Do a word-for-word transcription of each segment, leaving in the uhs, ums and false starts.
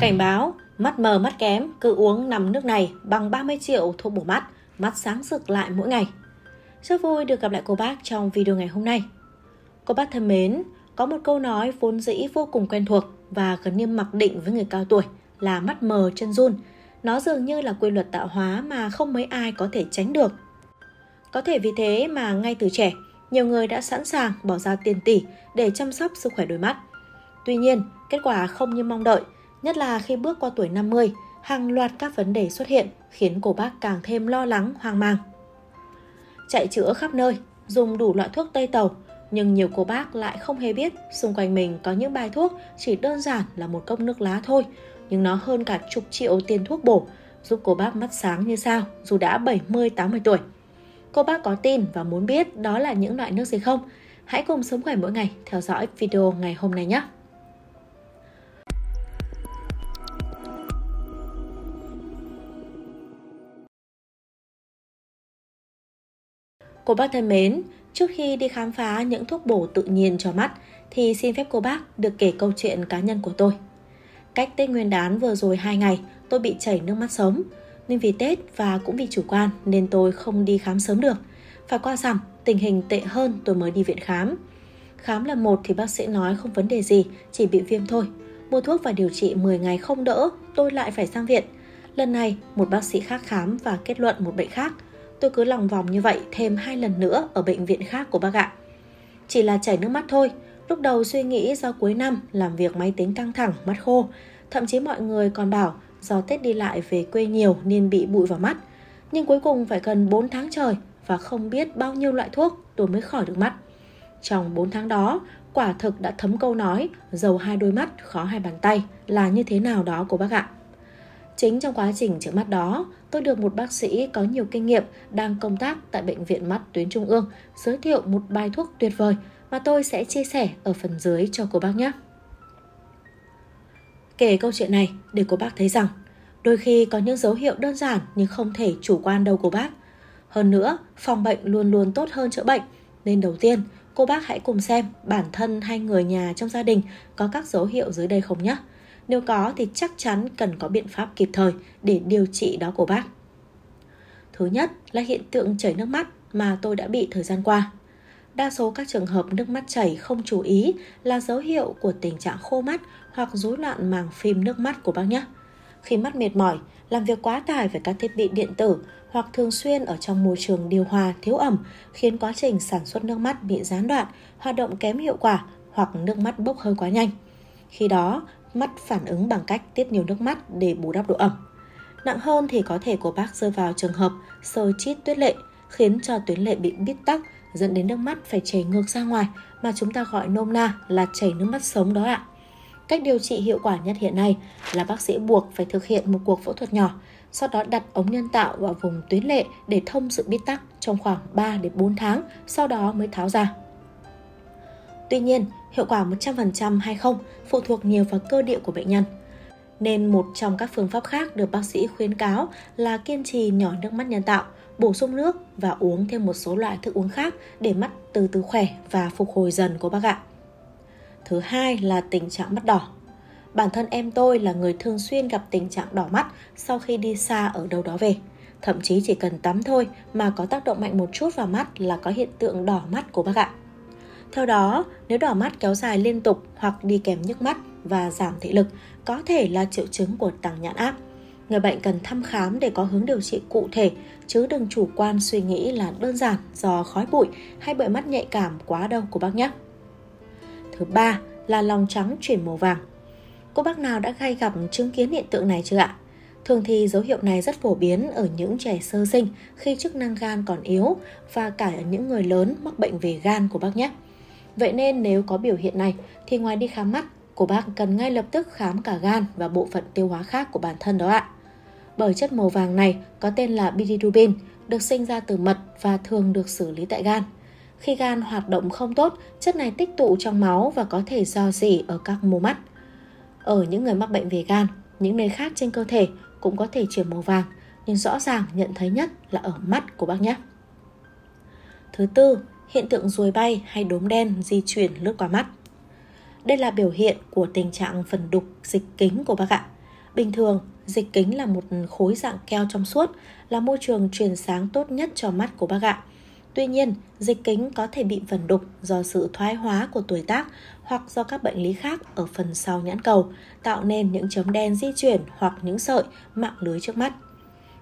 Cảnh báo, mắt mờ mắt kém, cứ uống năm nước này bằng ba mươi triệu thuốc bổ mắt, mắt sáng rực lại mỗi ngày. Rất vui được gặp lại cô bác trong video ngày hôm nay. Cô bác thân mến, có một câu nói vốn dĩ vô cùng quen thuộc và gần như mặc định với người cao tuổi là mắt mờ chân run. Nó dường như là quy luật tạo hóa mà không mấy ai có thể tránh được. Có thể vì thế mà ngay từ trẻ, nhiều người đã sẵn sàng bỏ ra tiền tỷ để chăm sóc sức khỏe đôi mắt. Tuy nhiên, kết quả không như mong đợi, nhất là khi bước qua tuổi năm mươi, hàng loạt các vấn đề xuất hiện khiến cô bác càng thêm lo lắng, hoang mang. Chạy chữa khắp nơi, dùng đủ loại thuốc Tây Tàu, nhưng nhiều cô bác lại không hề biết xung quanh mình có những bài thuốc chỉ đơn giản là một cốc nước lá thôi, nhưng nó hơn cả chục triệu tiền thuốc bổ, giúp cô bác mắt sáng như sao dù đã bảy mươi tám mươi tuổi. Cô bác có tin và muốn biết đó là những loại nước gì không? Hãy cùng Sống Khỏe Mỗi Ngày theo dõi video ngày hôm nay nhé! Cô bác thân mến, trước khi đi khám phá những thuốc bổ tự nhiên cho mắt thì xin phép cô bác được kể câu chuyện cá nhân của tôi. Cách Tết Nguyên đán vừa rồi hai ngày, tôi bị chảy nước mắt sống. Nhưng vì Tết và cũng vì chủ quan nên tôi không đi khám sớm được. Phải qua rằm, tình hình tệ hơn tôi mới đi viện khám. Khám lần một thì bác sĩ nói không vấn đề gì, chỉ bị viêm thôi. Mua thuốc và điều trị mười ngày không đỡ, tôi lại phải sang viện. Lần này, một bác sĩ khác khám và kết luận một bệnh khác. Tôi cứ lòng vòng như vậy thêm hai lần nữa ở bệnh viện khác của bác ạ. Chỉ là chảy nước mắt thôi. Lúc đầu suy nghĩ do cuối năm làm việc máy tính căng thẳng, mắt khô. Thậm chí mọi người còn bảo do Tết đi lại về quê nhiều nên bị bụi vào mắt. Nhưng cuối cùng phải gần bốn tháng trời và không biết bao nhiêu loại thuốc tôi mới khỏi được mắt. Trong bốn tháng đó, quả thực đã thấm câu nói giàu hai đôi mắt, khó hai bàn tay là như thế nào đó của bác ạ. Chính trong quá trình chữa mắt đó, tôi được một bác sĩ có nhiều kinh nghiệm đang công tác tại Bệnh viện Mắt Tuyến Trung ương giới thiệu một bài thuốc tuyệt vời mà tôi sẽ chia sẻ ở phần dưới cho cô bác nhé. Kể câu chuyện này để cô bác thấy rằng đôi khi có những dấu hiệu đơn giản nhưng không thể chủ quan đâu cô bác. Hơn nữa, phòng bệnh luôn luôn tốt hơn chữa bệnh, nên đầu tiên cô bác hãy cùng xem bản thân hay người nhà trong gia đình có các dấu hiệu dưới đây không nhé. Nếu có thì chắc chắn cần có biện pháp kịp thời để điều trị đó của bác. Thứ nhất là hiện tượng chảy nước mắt mà tôi đã bị thời gian qua. Đa số các trường hợp nước mắt chảy không chú ý là dấu hiệu của tình trạng khô mắt hoặc rối loạn màng phim nước mắt của bác nhé. Khi mắt mệt mỏi, làm việc quá tải với các thiết bị điện tử hoặc thường xuyên ở trong môi trường điều hòa thiếu ẩm khiến quá trình sản xuất nước mắt bị gián đoạn, hoạt động kém hiệu quả hoặc nước mắt bốc hơi quá nhanh. Khi đó, mắt phản ứng bằng cách tiết nhiều nước mắt để bù đắp độ ẩm. Nặng hơn thì có thể của bác rơi vào trường hợp sơ chít tuyết lệ, khiến cho tuyến lệ bị bít tắc, dẫn đến nước mắt phải chảy ngược ra ngoài mà chúng ta gọi nôm na là chảy nước mắt sống đó ạ. Cách điều trị hiệu quả nhất hiện nay là bác sĩ buộc phải thực hiện một cuộc phẫu thuật nhỏ, sau đó đặt ống nhân tạo vào vùng tuyến lệ để thông sự bít tắc trong khoảng ba đến bốn tháng, sau đó mới tháo ra. Tuy nhiên, hiệu quả một trăm phần trăm hay không phụ thuộc nhiều vào cơ địa của bệnh nhân. Nên một trong các phương pháp khác được bác sĩ khuyến cáo là kiên trì nhỏ nước mắt nhân tạo, bổ sung nước và uống thêm một số loại thức uống khác để mắt từ từ khỏe và phục hồi dần của bác ạ. Thứ hai là tình trạng mắt đỏ. Bản thân em tôi là người thường xuyên gặp tình trạng đỏ mắt sau khi đi xa ở đâu đó về. Thậm chí chỉ cần tắm thôi mà có tác động mạnh một chút vào mắt là có hiện tượng đỏ mắt của bác ạ. Theo đó, nếu đỏ mắt kéo dài liên tục hoặc đi kèm nhức mắt và giảm thị lực, có thể là triệu chứng của tăng nhãn áp. Người bệnh cần thăm khám để có hướng điều trị cụ thể, chứ đừng chủ quan suy nghĩ là đơn giản do khói bụi hay bụi mắt nhạy cảm quá đâu của bác nhé. Thứ ba là lòng trắng chuyển màu vàng. Cô bác nào đã hay gặp chứng kiến hiện tượng này chưa ạ? Thường thì dấu hiệu này rất phổ biến ở những trẻ sơ sinh khi chức năng gan còn yếu và cả ở những người lớn mắc bệnh về gan của bác nhé. Vậy nên nếu có biểu hiện này thì ngoài đi khám mắt, cô bác cần ngay lập tức khám cả gan và bộ phận tiêu hóa khác của bản thân đó ạ. Bởi chất màu vàng này có tên là bilirubin, được sinh ra từ mật và thường được xử lý tại gan. Khi gan hoạt động không tốt, chất này tích tụ trong máu và có thể rò rỉ ở các mô mắt. Ở những người mắc bệnh về gan, những nơi khác trên cơ thể cũng có thể chuyển màu vàng, nhưng rõ ràng nhận thấy nhất là ở mắt của bác nhé. Thứ tư, hiện tượng ruồi bay hay đốm đen di chuyển lướt qua mắt. Đây là biểu hiện của tình trạng phần đục dịch kính của bác ạ. Bình thường, dịch kính là một khối dạng keo trong suốt, là môi trường truyền sáng tốt nhất cho mắt của bác ạ. Tuy nhiên, dịch kính có thể bị phần đục do sự thoái hóa của tuổi tác hoặc do các bệnh lý khác ở phần sau nhãn cầu, tạo nên những chấm đen di chuyển hoặc những sợi mạng lưới trước mắt.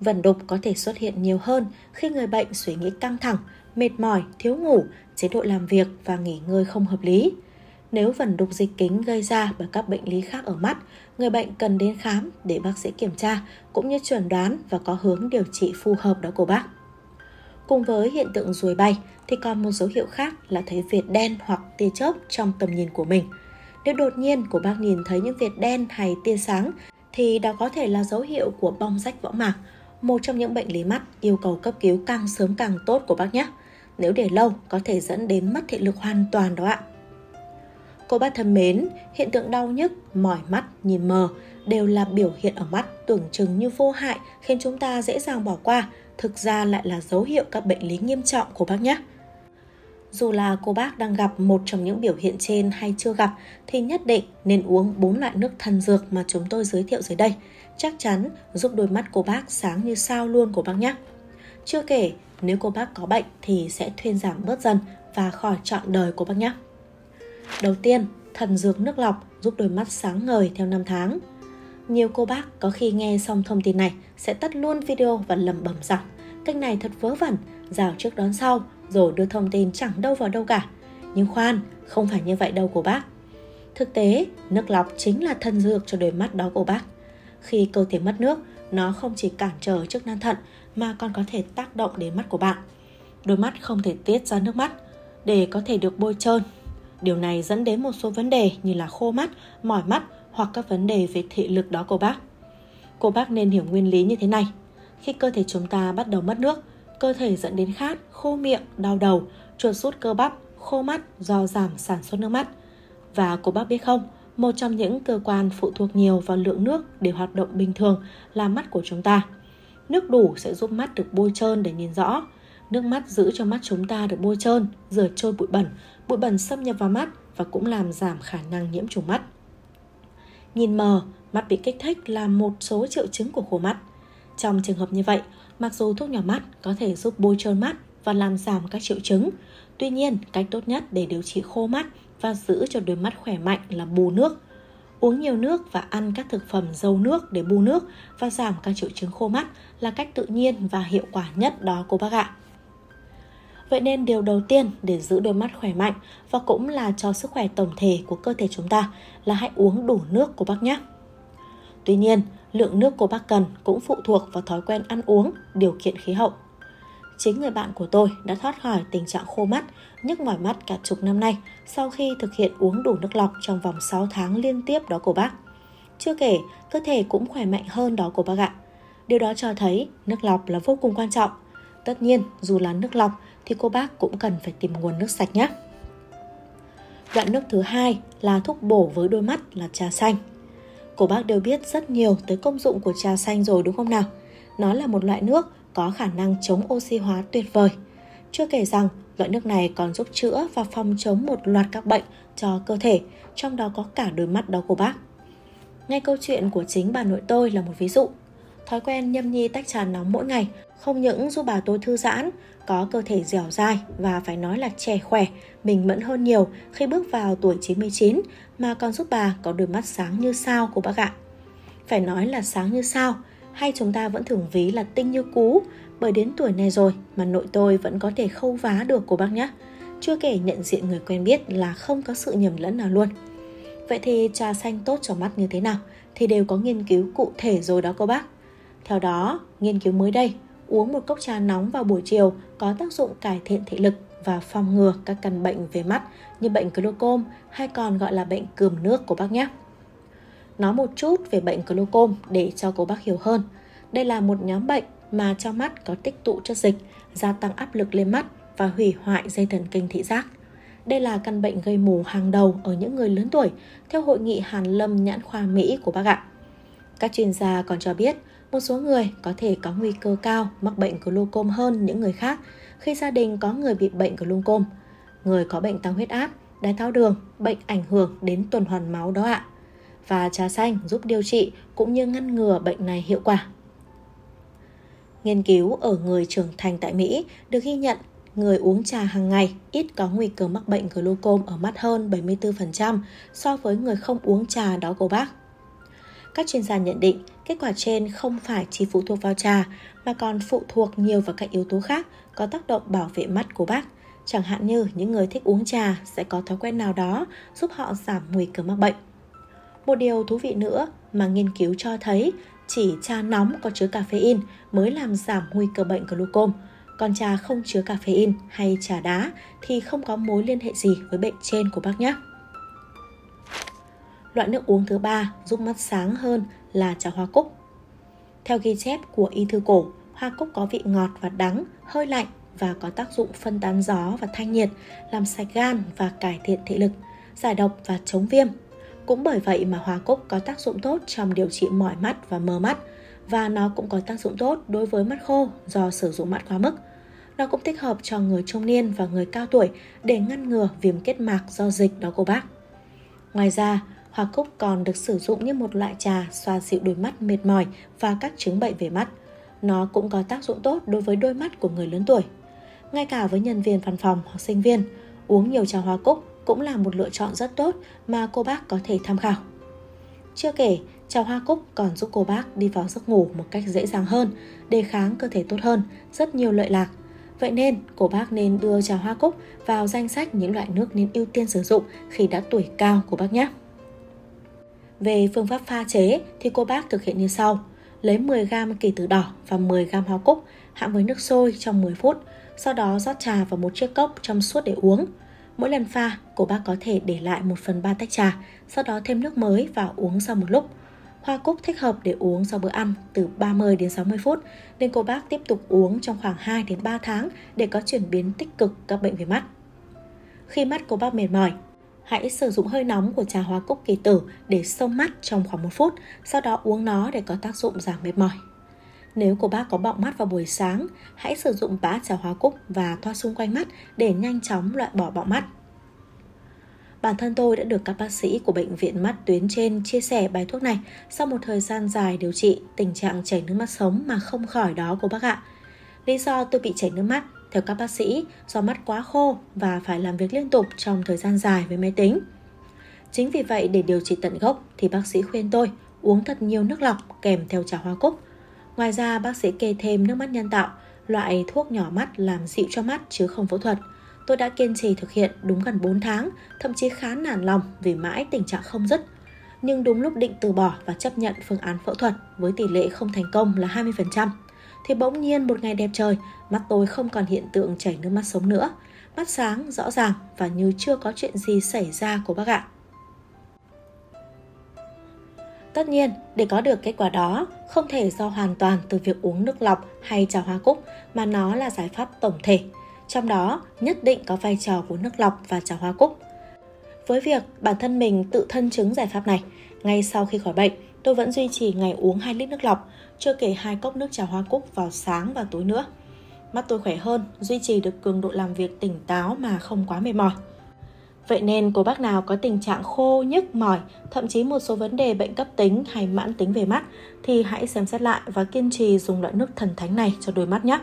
Vần đục có thể xuất hiện nhiều hơn khi người bệnh suy nghĩ căng thẳng, mệt mỏi, thiếu ngủ, chế độ làm việc và nghỉ ngơi không hợp lý. Nếu vần đục dịch kính gây ra bởi các bệnh lý khác ở mắt, người bệnh cần đến khám để bác sĩ kiểm tra cũng như chuẩn đoán và có hướng điều trị phù hợp đó của bác. Cùng với hiện tượng ruồi bay thì còn một dấu hiệu khác là thấy vệt đen hoặc tia chớp trong tầm nhìn của mình. Nếu đột nhiên của bác nhìn thấy những vệt đen hay tia sáng thì đó có thể là dấu hiệu của bong rách võng mạc, một trong những bệnh lý mắt yêu cầu cấp cứu càng sớm càng tốt của bác nhé. Nếu để lâu có thể dẫn đến mất thị lực hoàn toàn đó ạ. Cô bác thân mến, hiện tượng đau nhức, mỏi mắt, nhìn mờ đều là biểu hiện ở mắt tưởng chừng như vô hại khiến chúng ta dễ dàng bỏ qua, thực ra lại là dấu hiệu các bệnh lý nghiêm trọng của bác nhé. Dù là cô bác đang gặp một trong những biểu hiện trên hay chưa gặp thì nhất định nên uống bốn loại nước thần dược mà chúng tôi giới thiệu dưới đây. Chắc chắn giúp đôi mắt cô bác sáng như sao luôn của bác nhé. Chưa kể, nếu cô bác có bệnh thì sẽ thuyên giảm bớt dần và khỏi trọn đời của bác nhé. Đầu tiên, thần dược nước lọc giúp đôi mắt sáng ngời theo năm tháng. Nhiều cô bác có khi nghe xong thông tin này sẽ tắt luôn video và lẩm bẩm rằng cách này thật vớ vẩn, rào trước đón sau rồi đưa thông tin chẳng đâu vào đâu cả. Nhưng khoan, không phải như vậy đâu cô bác. Thực tế, nước lọc chính là thần dược cho đôi mắt đó cô bác. Khi cơ thể mất nước, nó không chỉ cản trở chức năng thận mà còn có thể tác động đến mắt của bạn. Đôi mắt không thể tiết ra nước mắt để có thể được bôi trơn. Điều này dẫn đến một số vấn đề như là khô mắt, mỏi mắt hoặc các vấn đề về thị lực đó cô bác. Cô bác nên hiểu nguyên lý như thế này. Khi cơ thể chúng ta bắt đầu mất nước, cơ thể dẫn đến khát, khô miệng, đau đầu, chuột rút cơ bắp, khô mắt do giảm sản xuất nước mắt. Và cô bác biết không, một trong những cơ quan phụ thuộc nhiều vào lượng nước để hoạt động bình thường là mắt của chúng ta. Nước đủ sẽ giúp mắt được bôi trơn để nhìn rõ. Nước mắt giữ cho mắt chúng ta được bôi trơn, rửa trôi bụi bẩn. Bụi bẩn xâm nhập vào mắt và cũng làm giảm khả năng nhiễm trùng mắt. Nhìn mờ, mắt bị kích thích là một số triệu chứng của khô mắt. Trong trường hợp như vậy, mặc dù thuốc nhỏ mắt có thể giúp bôi trơn mắt và làm giảm các triệu chứng, tuy nhiên cách tốt nhất để điều trị khô mắt và giữ cho đôi mắt khỏe mạnh là bù nước. Uống nhiều nước và ăn các thực phẩm giàu nước để bù nước và giảm các triệu chứng khô mắt là cách tự nhiên và hiệu quả nhất đó cô bác ạ. Vậy nên điều đầu tiên để giữ đôi mắt khỏe mạnh và cũng là cho sức khỏe tổng thể của cơ thể chúng ta là hãy uống đủ nước cô bác nhé. Tuy nhiên, lượng nước cô bác cần cũng phụ thuộc vào thói quen ăn uống, điều kiện khí hậu. Chính người bạn của tôi đã thoát khỏi tình trạng khô mắt, nhức mỏi mắt cả chục năm nay sau khi thực hiện uống đủ nước lọc trong vòng sáu tháng liên tiếp đó cô bác. Chưa kể, cơ thể cũng khỏe mạnh hơn đó cô bác ạ. Điều đó cho thấy nước lọc là vô cùng quan trọng. Tất nhiên, dù là nước lọc thì cô bác cũng cần phải tìm nguồn nước sạch nhé. Loại nước thứ hai là thuốc bổ với đôi mắt là trà xanh. Cô bác đều biết rất nhiều tới công dụng của trà xanh rồi đúng không nào? Nó là một loại nước có khả năng chống oxy hóa tuyệt vời. Chưa kể rằng, loại nước này còn giúp chữa và phòng chống một loạt các bệnh cho cơ thể, trong đó có cả đôi mắt đó của bác. Ngay câu chuyện của chính bà nội tôi là một ví dụ. Thói quen nhâm nhi tách trà nóng mỗi ngày không những giúp bà tôi thư giãn, có cơ thể dẻo dai và phải nói là trẻ khỏe, mình mẫn hơn nhiều khi bước vào tuổi chín mươi chín, mà còn giúp bà có đôi mắt sáng như sao của bác ạ. Phải nói là sáng như sao, hay chúng ta vẫn thường ví là tinh như cú, bởi đến tuổi này rồi mà nội tôi vẫn có thể khâu vá được của bác nhé. Chưa kể nhận diện người quen biết là không có sự nhầm lẫn nào luôn. Vậy thì trà xanh tốt cho mắt như thế nào thì đều có nghiên cứu cụ thể rồi đó cô bác. Theo đó, nghiên cứu mới đây, uống một cốc trà nóng vào buổi chiều có tác dụng cải thiện thị lực và phòng ngừa các căn bệnh về mắt như bệnh glaucom hay còn gọi là bệnh cườm nước của bác nhé. Nói một chút về bệnh glaucom để cho cô bác hiểu hơn. Đây là một nhóm bệnh mà trong mắt có tích tụ chất dịch, gia tăng áp lực lên mắt và hủy hoại dây thần kinh thị giác. Đây là căn bệnh gây mù hàng đầu ở những người lớn tuổi, theo Hội nghị Hàn Lâm Nhãn khoa Mỹ của bác ạ. Các chuyên gia còn cho biết, một số người có thể có nguy cơ cao mắc bệnh glaucom hơn những người khác khi gia đình có người bị bệnh glaucom. Người có bệnh tăng huyết áp đái tháo đường, bệnh ảnh hưởng đến tuần hoàn máu đó ạ. Và trà xanh giúp điều trị cũng như ngăn ngừa bệnh này hiệu quả. Nghiên cứu ở người trưởng thành tại Mỹ được ghi nhận người uống trà hàng ngày ít có nguy cơ mắc bệnh glaucom ở mắt hơn bảy mươi tư phần trăm so với người không uống trà đó cô bác. Các chuyên gia nhận định kết quả trên không phải chỉ phụ thuộc vào trà mà còn phụ thuộc nhiều vào các yếu tố khác có tác động bảo vệ mắt của bác. Chẳng hạn như những người thích uống trà sẽ có thói quen nào đó giúp họ giảm nguy cơ mắc bệnh. Một điều thú vị nữa mà nghiên cứu cho thấy chỉ trà nóng có chứa caffeine mới làm giảm nguy cơ bệnh glaucom, còn trà không chứa caffeine hay trà đá thì không có mối liên hệ gì với bệnh trên của bác nhé. Loại nước uống thứ ba giúp mắt sáng hơn là trà hoa cúc. Theo ghi chép của y thư cổ, hoa cúc có vị ngọt và đắng, hơi lạnh và có tác dụng phân tán gió và thanh nhiệt, làm sạch gan và cải thiện thị lực, giải độc và chống viêm. Cũng bởi vậy mà hoa cúc có tác dụng tốt trong điều trị mỏi mắt và mờ mắt, và nó cũng có tác dụng tốt đối với mắt khô do sử dụng mắt quá mức. Nó cũng thích hợp cho người trung niên và người cao tuổi để ngăn ngừa viêm kết mạc do dịch đó cô bác. Ngoài ra, hoa cúc còn được sử dụng như một loại trà xoa dịu đôi mắt mệt mỏi và các chứng bệnh về mắt. Nó cũng có tác dụng tốt đối với đôi mắt của người lớn tuổi. Ngay cả với nhân viên văn phòng hoặc sinh viên, uống nhiều trà hoa cúc cũng là một lựa chọn rất tốt mà cô bác có thể tham khảo. Chưa kể, trà hoa cúc còn giúp cô bác đi vào giấc ngủ một cách dễ dàng hơn, đề kháng cơ thể tốt hơn, rất nhiều lợi lạc. Vậy nên, cô bác nên đưa trà hoa cúc vào danh sách những loại nước nên ưu tiên sử dụng khi đã tuổi cao của bác nhé. Về phương pháp pha chế thì cô bác thực hiện như sau. Lấy mười gam kỳ tử đỏ và mười gam hoa cúc hãm với nước sôi trong mười phút, sau đó rót trà vào một chiếc cốc trong suốt để uống. Mỗi lần pha, cô bác có thể để lại một phần ba tách trà, sau đó thêm nước mới và uống sau một lúc. Hoa cúc thích hợp để uống sau bữa ăn từ ba mươi đến sáu mươi phút, nên cô bác tiếp tục uống trong khoảng hai đến ba tháng để có chuyển biến tích cực các bệnh về mắt. Khi mắt cô bác mệt mỏi, hãy sử dụng hơi nóng của trà hoa cúc kỳ tử để xông mắt trong khoảng một phút, sau đó uống nó để có tác dụng giảm mệt mỏi. Nếu cô bác có bọng mắt vào buổi sáng, hãy sử dụng bã trà hoa cúc và thoa xung quanh mắt để nhanh chóng loại bỏ bọng mắt. Bản thân tôi đã được các bác sĩ của bệnh viện mắt tuyến trên chia sẻ bài thuốc này sau một thời gian dài điều trị tình trạng chảy nước mắt sống mà không khỏi đó cô bác ạ. Lý do tôi bị chảy nước mắt, theo các bác sĩ, do mắt quá khô và phải làm việc liên tục trong thời gian dài với máy tính. Chính vì vậy để điều trị tận gốc thì bác sĩ khuyên tôi uống thật nhiều nước lọc kèm theo trà hoa cúc. Ngoài ra bác sĩ kê thêm nước mắt nhân tạo, loại thuốc nhỏ mắt làm dịu cho mắt chứ không phẫu thuật. Tôi đã kiên trì thực hiện đúng gần bốn tháng, thậm chí khá nản lòng vì mãi tình trạng không dứt. Nhưng đúng lúc định từ bỏ và chấp nhận phương án phẫu thuật với tỷ lệ không thành công là hai mươi phần trăm. Thì bỗng nhiên một ngày đẹp trời, mắt tôi không còn hiện tượng chảy nước mắt sống nữa. Mắt sáng, rõ ràng và như chưa có chuyện gì xảy ra của bác ạ. Tất nhiên, để có được kết quả đó, không thể do hoàn toàn từ việc uống nước lọc hay trà hoa cúc mà nó là giải pháp tổng thể. Trong đó, nhất định có vai trò của nước lọc và trà hoa cúc. Với việc bản thân mình tự thân chứng giải pháp này, ngay sau khi khỏi bệnh, tôi vẫn duy trì ngày uống hai lít nước lọc, chưa kể hai cốc nước trà hoa cúc vào sáng và tối nữa. Mắt tôi khỏe hơn, duy trì được cường độ làm việc tỉnh táo mà không quá mệt mỏi. Vậy nên cô bác nào có tình trạng khô, nhức, mỏi, thậm chí một số vấn đề bệnh cấp tính hay mãn tính về mắt thì hãy xem xét lại và kiên trì dùng loại nước thần thánh này cho đôi mắt nhé.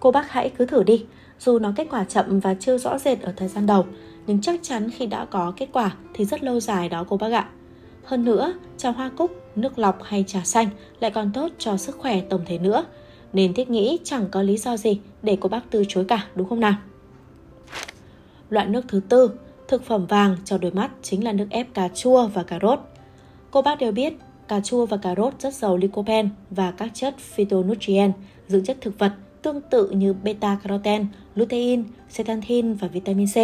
Cô bác hãy cứ thử đi, dù nó kết quả chậm và chưa rõ rệt ở thời gian đầu, nhưng chắc chắn khi đã có kết quả thì rất lâu dài đó cô bác ạ. Hơn nữa, trà hoa cúc, nước lọc hay trà xanh lại còn tốt cho sức khỏe tổng thể nữa, nên thiết nghĩ chẳng có lý do gì để cô bác từ chối cả, đúng không nào? Loại nước thứ tư, thực phẩm vàng cho đôi mắt chính là nước ép cà chua và cà rốt. Cô bác đều biết, cà chua và cà rốt rất giàu lycopene và các chất phytonutrient, dưỡng chất thực vật tương tự như beta-carotene, lutein, zeaxanthin và vitamin C.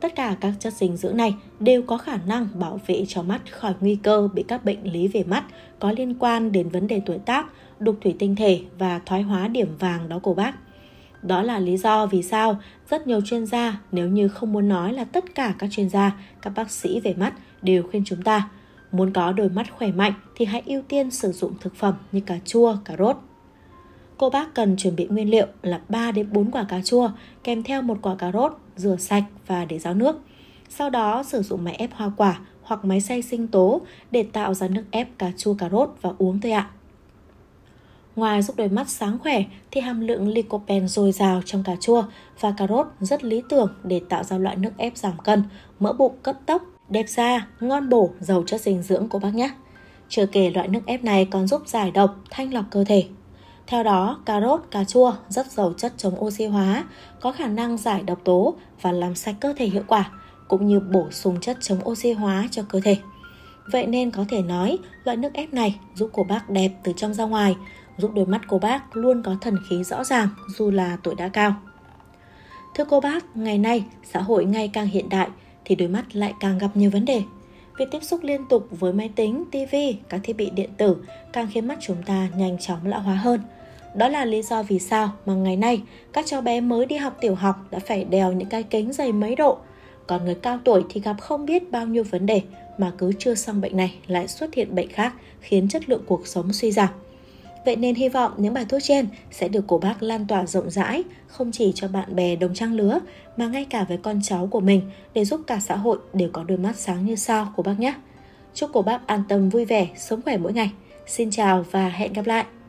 Tất cả các chất dinh dưỡng này đều có khả năng bảo vệ cho mắt khỏi nguy cơ bị các bệnh lý về mắt có liên quan đến vấn đề tuổi tác, đục thủy tinh thể và thoái hóa điểm vàng đó cô bác. Đó là lý do vì sao rất nhiều chuyên gia, nếu như không muốn nói là tất cả các chuyên gia, các bác sĩ về mắt đều khuyên chúng ta muốn có đôi mắt khỏe mạnh thì hãy ưu tiên sử dụng thực phẩm như cà chua, cà rốt. Cô bác cần chuẩn bị nguyên liệu là ba đến bốn quả cà chua kèm theo một quả cà rốt, rửa sạch và để ráo nước. Sau đó sử dụng máy ép hoa quả hoặc máy xay sinh tố để tạo ra nước ép cà chua cà rốt và uống thôi ạ. Ngoài giúp đôi mắt sáng khỏe thì hàm lượng lycopene dồi dào trong cà chua và cà rốt rất lý tưởng để tạo ra loại nước ép giảm cân, mỡ bụng cấp tốc, đẹp da, ngon bổ, giàu chất dinh dưỡng của bác nhé. Chưa kể loại nước ép này còn giúp giải độc, thanh lọc cơ thể. Theo đó, cà rốt, cà chua rất giàu chất chống oxy hóa, có khả năng giải độc tố và làm sạch cơ thể hiệu quả, cũng như bổ sung chất chống oxy hóa cho cơ thể. Vậy nên có thể nói, loại nước ép này giúp cô bác đẹp từ trong ra ngoài, giúp đôi mắt cô bác luôn có thần khí rõ ràng dù là tuổi đã cao. Thưa cô bác, ngày nay, xã hội ngày càng hiện đại thì đôi mắt lại càng gặp nhiều vấn đề. Việc tiếp xúc liên tục với máy tính, tivi, các thiết bị điện tử càng khiến mắt chúng ta nhanh chóng lão hóa hơn. Đó là lý do vì sao mà ngày nay các cháu bé mới đi học tiểu học đã phải đeo những cái kính dày mấy độ. Còn người cao tuổi thì gặp không biết bao nhiêu vấn đề mà cứ chưa xong bệnh này lại xuất hiện bệnh khác khiến chất lượng cuộc sống suy giảm. Vậy nên hy vọng những bài thuốc trên sẽ được cô bác lan tỏa rộng rãi, không chỉ cho bạn bè đồng trang lứa mà ngay cả với con cháu của mình để giúp cả xã hội đều có đôi mắt sáng như sao của bác nhé. Chúc cô bác an tâm vui vẻ, sống khỏe mỗi ngày. Xin chào và hẹn gặp lại!